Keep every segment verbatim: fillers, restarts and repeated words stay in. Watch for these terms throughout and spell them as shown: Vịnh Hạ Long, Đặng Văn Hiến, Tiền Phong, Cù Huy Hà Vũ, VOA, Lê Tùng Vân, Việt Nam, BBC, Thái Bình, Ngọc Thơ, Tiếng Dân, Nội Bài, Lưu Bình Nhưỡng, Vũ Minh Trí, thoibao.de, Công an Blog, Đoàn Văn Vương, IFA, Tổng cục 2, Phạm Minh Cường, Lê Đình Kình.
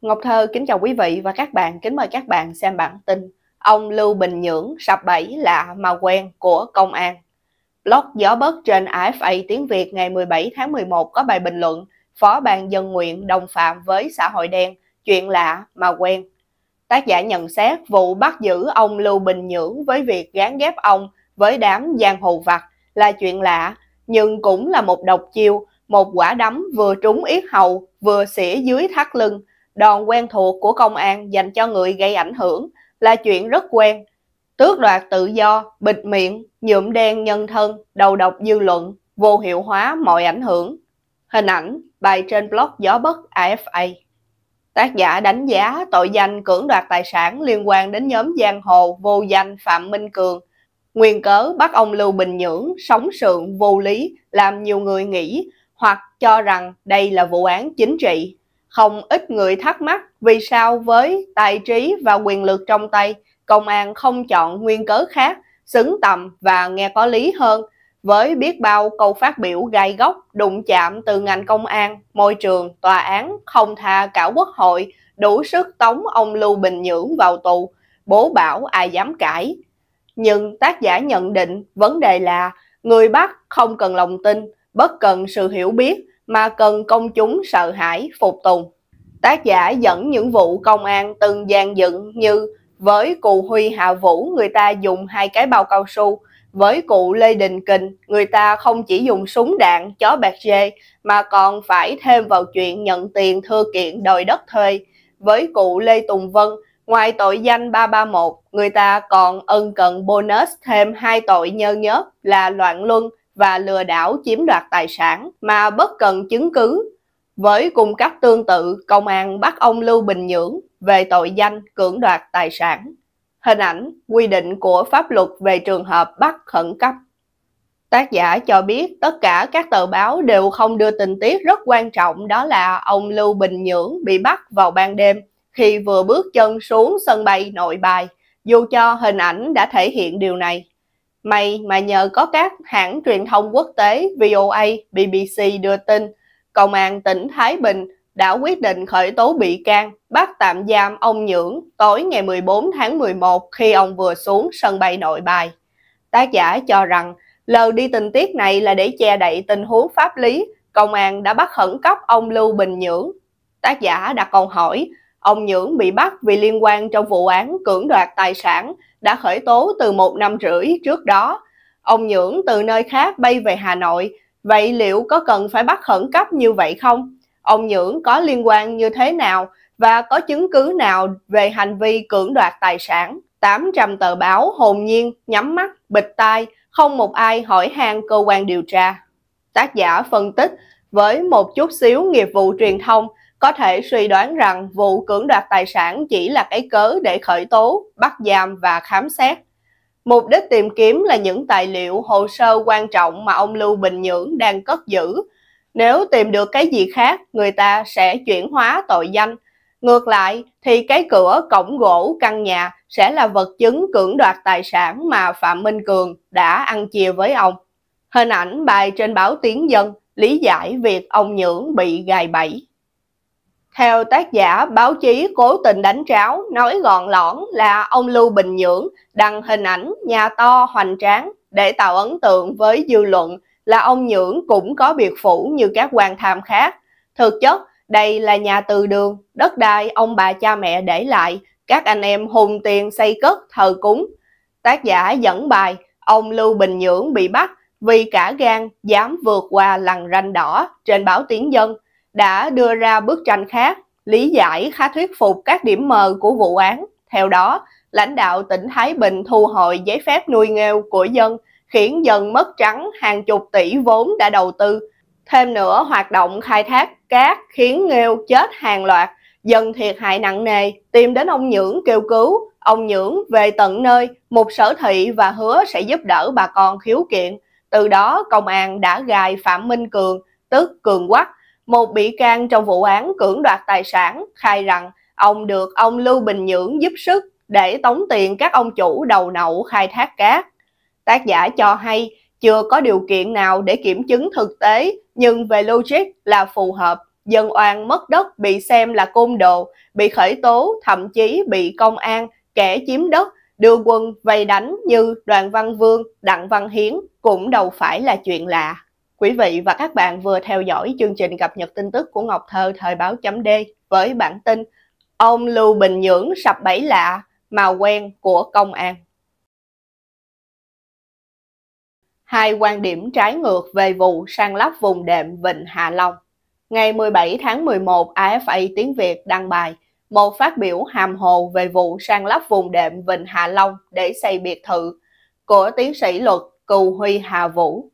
Ngọc Thơ kính chào quý vị và các bạn, kính mời các bạn xem bản tin ông Lưu Bình Nhưỡng sập bẫy lạ mà quen của công an. Blog gió bớt trên i ép a tiếng Việt ngày mười bảy tháng mười một có bài bình luận Phó ban dân nguyện đồng phạm với xã hội đen, chuyện lạ mà quen. Tác giả nhận xét vụ bắt giữ ông Lưu Bình Nhưỡng với việc gán ghép ông với đám giang hồ vặt là chuyện lạ, nhưng cũng là một độc chiêu, một quả đấm vừa trúng yết hầu vừa xỉa dưới thắt lưng. Đòn quen thuộc của công an dành cho người gây ảnh hưởng là chuyện rất quen. Tước đoạt tự do, bịt miệng, nhuộm đen nhân thân, đầu độc dư luận, vô hiệu hóa mọi ảnh hưởng. Hình ảnh, bài trên blog gió bất i ép a. Tác giả đánh giá tội danh cưỡng đoạt tài sản liên quan đến nhóm giang hồ vô danh Phạm Minh Cường. Nguyên cớ bắt ông Lưu Bình Nhưỡng sống sượng vô lý làm nhiều người nghĩ hoặc cho rằng đây là vụ án chính trị. Không ít người thắc mắc vì sao với tài trí và quyền lực trong tay, công an không chọn nguyên cớ khác, xứng tầm và nghe có lý hơn. Với biết bao câu phát biểu gai góc, đụng chạm từ ngành công an, môi trường, tòa án, không tha cả quốc hội, đủ sức tống ông Lưu Bình Nhưỡng vào tù, bố bảo ai dám cãi. Nhưng tác giả nhận định vấn đề là người bắt không cần lòng tin, bất cần sự hiểu biết, mà cần công chúng sợ hãi, phục tùng. Tác giả dẫn những vụ công an từng dàn dựng như với cụ Huy Hà Vũ người ta dùng hai cái bao cao su, với cụ Lê Đình Kình người ta không chỉ dùng súng đạn, chó bạc dê mà còn phải thêm vào chuyện nhận tiền thưa kiện đòi đất thuê. Với cụ Lê Tùng Vân, ngoài tội danh ba ba một, người ta còn ân cần bonus thêm hai tội nhơ nhớp là loạn luân và lừa đảo chiếm đoạt tài sản mà bất cần chứng cứ. Với cung cấp tương tự, công an bắt ông Lưu Bình Nhưỡng về tội danh cưỡng đoạt tài sản. Hình ảnh, quy định của pháp luật về trường hợp bắt khẩn cấp. Tác giả cho biết tất cả các tờ báo đều không đưa tình tiết rất quan trọng, đó là ông Lưu Bình Nhưỡng bị bắt vào ban đêm khi vừa bước chân xuống sân bay Nội Bài, dù cho hình ảnh đã thể hiện điều này. May mà nhờ có các hãng truyền thông quốc tế vê o a, bê bê xê đưa tin, Công an tỉnh Thái Bình đã quyết định khởi tố bị can, bắt tạm giam ông Nhưỡng tối ngày mười bốn tháng mười một khi ông vừa xuống sân bay Nội Bài. Tác giả cho rằng lờ đi tình tiết này là để che đậy tình huống pháp lý, công an đã bắt khẩn cấp ông Lưu Bình Nhưỡng. Tác giả đặt câu hỏi, ông Nhưỡng bị bắt vì liên quan trong vụ án cưỡng đoạt tài sản đã khởi tố từ một năm rưỡi trước đó. Ông Nhưỡng từ nơi khác bay về Hà Nội, vậy liệu có cần phải bắt khẩn cấp như vậy không? Ông Nhưỡng có liên quan như thế nào và có chứng cứ nào về hành vi cưỡng đoạt tài sản? tám trăm tờ báo hồn nhiên, nhắm mắt, bịt tai, không một ai hỏi han cơ quan điều tra. Tác giả phân tích, với một chút xíu nghiệp vụ truyền thông, có thể suy đoán rằng vụ cưỡng đoạt tài sản chỉ là cái cớ để khởi tố, bắt giam và khám xét. Mục đích tìm kiếm là những tài liệu, hồ sơ quan trọng mà ông Lưu Bình Nhưỡng đang cất giữ. Nếu tìm được cái gì khác, người ta sẽ chuyển hóa tội danh. Ngược lại, thì cái cửa, cổng gỗ, căn nhà sẽ là vật chứng cưỡng đoạt tài sản mà Phạm Minh Cường đã ăn chia với ông. Hình ảnh bài trên báo Tiếng Dân lý giải việc ông Nhưỡng bị gài bẫy. Theo tác giả, báo chí cố tình đánh tráo, nói gọn lõn là ông Lưu Bình Nhưỡng đăng hình ảnh nhà to hoành tráng để tạo ấn tượng với dư luận là ông Nhưỡng cũng có biệt phủ như các quan tham khác. Thực chất, đây là nhà từ đường, đất đai ông bà cha mẹ để lại, các anh em hùng tiền xây cất thờ cúng. Tác giả dẫn bài, ông Lưu Bình Nhưỡng bị bắt vì cả gan dám vượt qua lằn ranh đỏ trên báo Tiếng Dân, đã đưa ra bức tranh khác, lý giải khá thuyết phục các điểm mờ của vụ án. Theo đó, lãnh đạo tỉnh Thái Bình thu hồi giấy phép nuôi nghêu của dân, khiến dân mất trắng hàng chục tỷ vốn đã đầu tư. Thêm nữa, hoạt động khai thác cát khiến nghêu chết hàng loạt, dân thiệt hại nặng nề, tìm đến ông Nhưỡng kêu cứu. Ông Nhưỡng về tận nơi, một sở thị và hứa sẽ giúp đỡ bà con khiếu kiện. Từ đó, công an đã gài Phạm Minh Cường, tức Cường Quắc, một bị can trong vụ án cưỡng đoạt tài sản, khai rằng ông được ông Lưu Bình Nhưỡng giúp sức để tống tiền các ông chủ đầu nậu khai thác cát. Tác giả cho hay chưa có điều kiện nào để kiểm chứng thực tế, nhưng về logic là phù hợp. dân oan mất đất bị xem là côn đồ, bị khởi tố, thậm chí bị công an, kẻ chiếm đất, đưa quân vây đánh như Đoàn Văn Vương, Đặng Văn Hiến cũng đâu phải là chuyện lạ. Quý vị và các bạn vừa theo dõi chương trình cập nhật tin tức của Ngọc Thơ thời báo chấm D với bản tin Ông Lưu Bình Nhưỡng sập bẫy lạ, màu quen của công an. Hai quan điểm trái ngược về vụ san lấp vùng đệm Vịnh Hạ Long. Ngày mười bảy tháng mười một, I F A tiếng Việt đăng bài một phát biểu hàm hồ về vụ san lấp vùng đệm Vịnh Hạ Long để xây biệt thự của tiến sĩ luật Cù Huy Hà Vũ.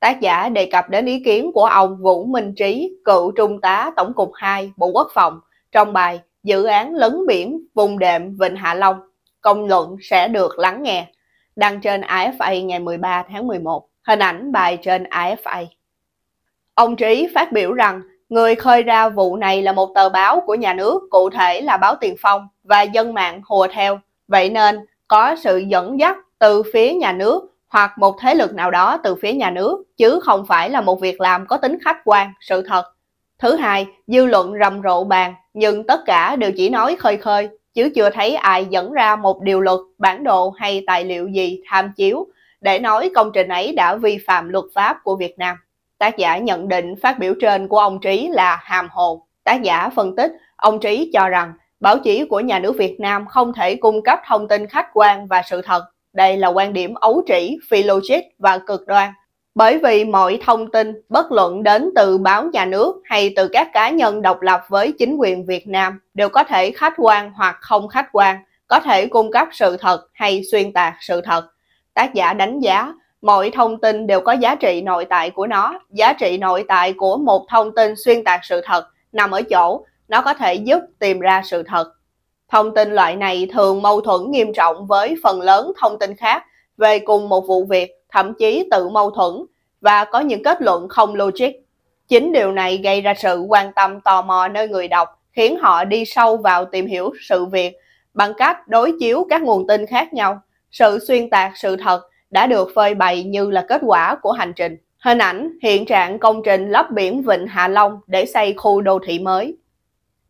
Tác giả đề cập đến ý kiến của ông Vũ Minh Trí, cựu Trung tá Tổng cục hai Bộ Quốc phòng trong bài Dự án lấn biển vùng đệm Vịnh Hạ Long, công luận sẽ được lắng nghe, đăng trên I F A ngày mười ba tháng mười một. Hình ảnh bài trên I F A. Ông Trí phát biểu rằng người khơi ra vụ này là một tờ báo của nhà nước, cụ thể là báo Tiền Phong, và dân mạng hùa theo. Vậy nên có sự dẫn dắt từ phía nhà nước hoặc một thế lực nào đó từ phía nhà nước, chứ không phải là một việc làm có tính khách quan, sự thật. Thứ hai, dư luận rầm rộ bàn, nhưng tất cả đều chỉ nói khơi khơi, chứ chưa thấy ai dẫn ra một điều luật, bản đồ hay tài liệu gì tham chiếu để nói công trình ấy đã vi phạm luật pháp của Việt Nam. Tác giả nhận định phát biểu trên của ông Trí là hàm hồ. Tác giả phân tích, ông Trí cho rằng báo chí của nhà nước Việt Nam không thể cung cấp thông tin khách quan và sự thật. Đây là quan điểm ấu trĩ, phi logic và cực đoan. Bởi vì mọi thông tin, bất luận đến từ báo nhà nước hay từ các cá nhân độc lập với chính quyền Việt Nam, đều có thể khách quan hoặc không khách quan, có thể cung cấp sự thật hay xuyên tạc sự thật. Tác giả đánh giá, mọi thông tin đều có giá trị nội tại của nó. Giá trị nội tại của một thông tin xuyên tạc sự thật nằm ở chỗ nó có thể giúp tìm ra sự thật. Thông tin loại này thường mâu thuẫn nghiêm trọng với phần lớn thông tin khác về cùng một vụ việc, thậm chí tự mâu thuẫn và có những kết luận không logic. Chính điều này gây ra sự quan tâm tò mò nơi người đọc, khiến họ đi sâu vào tìm hiểu sự việc bằng cách đối chiếu các nguồn tin khác nhau. Sự xuyên tạc sự thật đã được phơi bày như là kết quả của hành trình. Hình ảnh hiện trạng công trình lấp biển Vịnh Hạ Long để xây khu đô thị mới.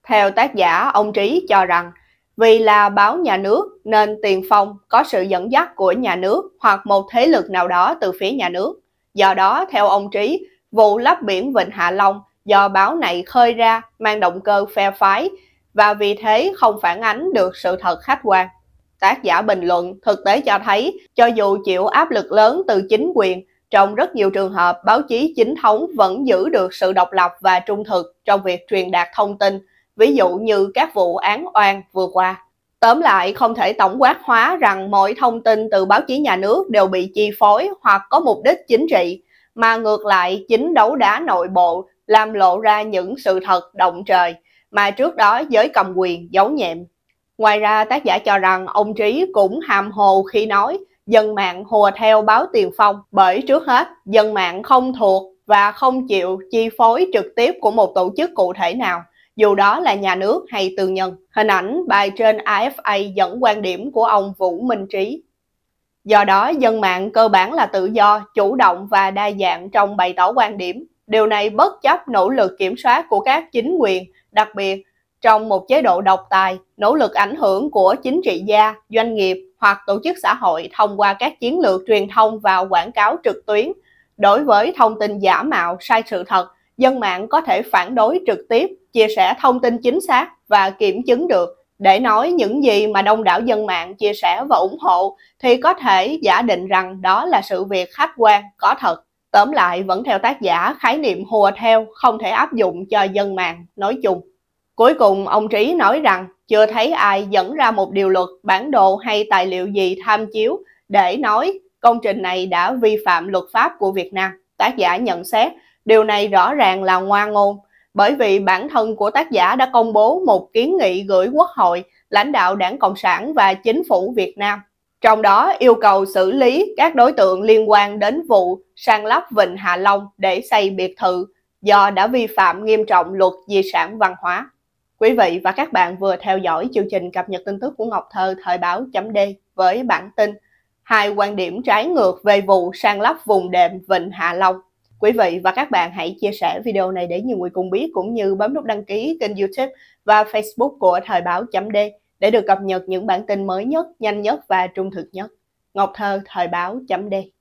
Theo tác giả, ông Trí cho rằng vì là báo nhà nước nên Tiền Phong có sự dẫn dắt của nhà nước hoặc một thế lực nào đó từ phía nhà nước. Do đó, theo ông Trí, vụ lấp biển Vịnh Hạ Long do báo này khơi ra mang động cơ phe phái và vì thế không phản ánh được sự thật khách quan. Tác giả bình luận, thực tế cho thấy, cho dù chịu áp lực lớn từ chính quyền, trong rất nhiều trường hợp báo chí chính thống vẫn giữ được sự độc lập và trung thực trong việc truyền đạt thông tin, ví dụ như các vụ án oan vừa qua. Tóm lại, không thể tổng quát hóa rằng mọi thông tin từ báo chí nhà nước đều bị chi phối hoặc có mục đích chính trị, mà ngược lại chính đấu đá nội bộ làm lộ ra những sự thật động trời mà trước đó giới cầm quyền giấu nhẹm. Ngoài ra, tác giả cho rằng ông Trí cũng hàm hồ khi nói dân mạng hùa theo báo Tiền Phong, bởi trước hết dân mạng không thuộc và không chịu chi phối trực tiếp của một tổ chức cụ thể nào, dù đó là nhà nước hay tư nhân. Hình ảnh bài trên I F A dẫn quan điểm của ông Vũ Minh Trí. Do đó, dân mạng cơ bản là tự do, chủ động và đa dạng trong bày tỏ quan điểm. Điều này bất chấp nỗ lực kiểm soát của các chính quyền, đặc biệt trong một chế độ độc tài, nỗ lực ảnh hưởng của chính trị gia, doanh nghiệp hoặc tổ chức xã hội thông qua các chiến lược truyền thông và quảng cáo trực tuyến. Đối với thông tin giả mạo, sai sự thật, dân mạng có thể phản đối trực tiếp, chia sẻ thông tin chính xác và kiểm chứng được. Để nói những gì mà đông đảo dân mạng chia sẻ và ủng hộ thì có thể giả định rằng đó là sự việc khách quan, có thật. Tóm lại, vẫn theo tác giả, khái niệm hùa theo không thể áp dụng cho dân mạng nói chung. Cuối cùng, ông Trí nói rằng chưa thấy ai dẫn ra một điều luật, bản đồ hay tài liệu gì tham chiếu để nói công trình này đã vi phạm luật pháp của Việt Nam. Tác giả nhận xét điều này rõ ràng là ngoan ngôn, bởi vì bản thân của tác giả đã công bố một kiến nghị gửi Quốc hội, lãnh đạo Đảng Cộng sản và Chính phủ Việt Nam. Trong đó yêu cầu xử lý các đối tượng liên quan đến vụ san lấp Vịnh Hạ Long để xây biệt thự do đã vi phạm nghiêm trọng luật di sản văn hóa. Quý vị và các bạn vừa theo dõi chương trình cập nhật tin tức của Ngọc Thơ thời báo chấm D với bản tin Hai quan điểm trái ngược về vụ san lấp vùng đệm Vịnh Hạ Long. Quý vị và các bạn hãy chia sẻ video này để nhiều người cùng biết, cũng như bấm nút đăng ký kênh YouTube và Facebook của Thời báo.d để được cập nhật những bản tin mới nhất, nhanh nhất và trung thực nhất. Ngọc Thơ, Thời báo.d.